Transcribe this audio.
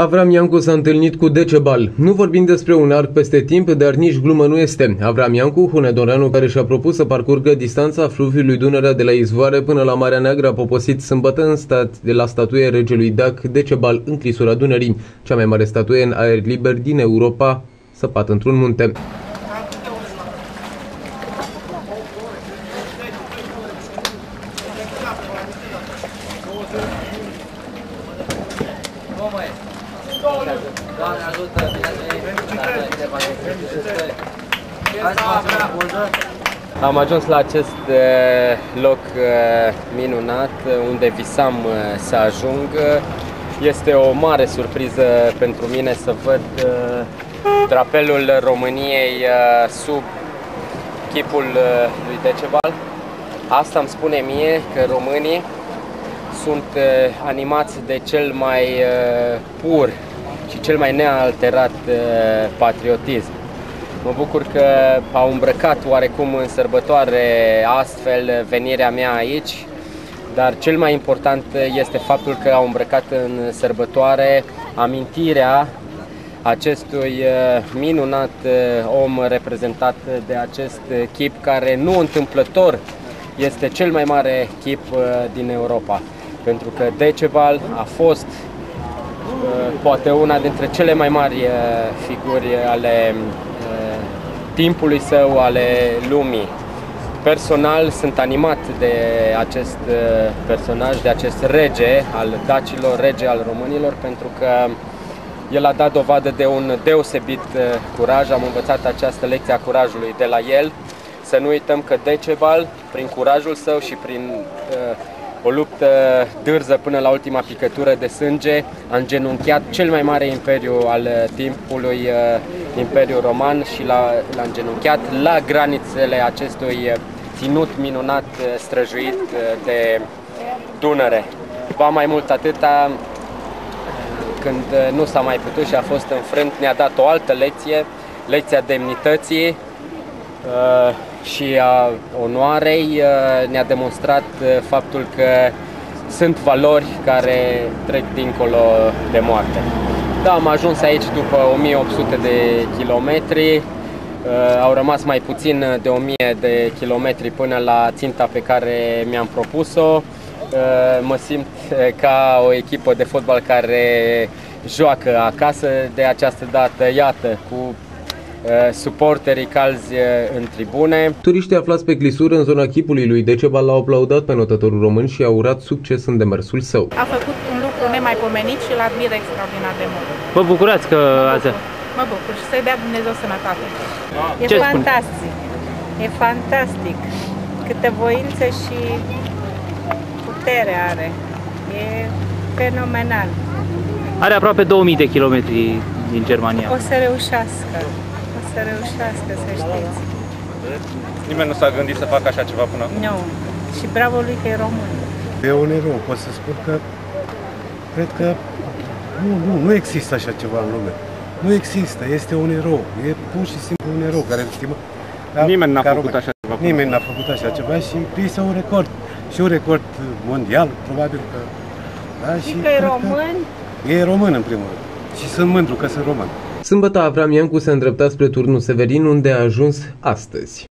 Avram Iancu s-a întâlnit cu Decebal. Nu vorbim despre un arc peste timp, dar nici glumă nu este. Avram Iancu, hunedoreanul care și-a propus să parcurgă distanța fluviului Dunărea de la izvoare până la Marea Neagră, a poposit sâmbătă la statuie regelui Dac, Decebal, în clisura Dunării, cea mai mare statuie în aer liber din Europa, săpată într-un munte. Doamne ajută, am ajuns la acest loc minunat unde visam să ajung. Este o mare surpriză pentru mine să văd drapelul României sub chipul lui Decebal. Asta îmi spune mie că românii sunt animați de cel mai pur și cel mai nealterat patriotism. Mă bucur că au îmbrăcat oarecum în sărbătoare astfel venirea mea aici, dar cel mai important este faptul că au îmbrăcat în sărbătoare amintirea acestui minunat om reprezentat de acest chip care nu întâmplător este cel mai mare chip din Europa, pentru că Decebal a fost poate una dintre cele mai mari figuri ale timpului său, ale lumii. Personal sunt animat de acest personaj, de acest rege al dacilor, rege al românilor, pentru că el a dat dovadă de un deosebit curaj. Am învățat această lecție a curajului de la el. Să nu uităm că Decebal, prin curajul său și prin o luptă dârză până la ultima picătură de sânge, a îngenunchiat cel mai mare imperiu al timpului, Imperiul Roman, și l-a îngenunchiat la granițele acestui ținut minunat străjuit de Dunăre. Ba mai mult atâta, când nu s-a mai putut și a fost înfrânt, ne-a dat o altă lecție, lecția demnității și a onoarei. Ne-a demonstrat faptul că sunt valori care trec dincolo de moarte. Da, am ajuns aici după 1800 de kilometri, au rămas mai puțin de 1000 de kilometri până la ținta pe care mi-am propus-o. Mă simt ca o echipă de fotbal care joacă acasă de această dată, iată, cu suporterii calzi în tribune. Turiștii aflați pe clisură în zona chipului lui Decebal l-au aplaudat pe notătorul român și au urat succes în demersul său. A făcut un lucru nemaipomenit și îl admir extraordinar de mult. Vă bucurați că ați... Mă bucur și să-i dea Dumnezeu sănătate. E fantastic, e fantastic. Câtă voință și putere are. E fenomenal. Are aproape 2000 de kilometri din Germania. O să reușească. Să reușească, să știți. Nimeni nu s-a gândit să facă așa ceva până acum. Nu. Și bravo lui că e român. E un erou. Pot să spun că cred că nu există așa ceva în lume. Nu există. Este un erou. E pur și simplu un erou care stimă. Nimeni n-a făcut așa ceva. Nimeni n-a făcut așa ceva și este un record. Și un record mondial, probabil că. Da, și că e român? Că e român, în primul rând. Și sunt mândru că sunt român. Sâmbătă, Avram Iancu se îndrepta spre turnul Severin, unde a ajuns astăzi.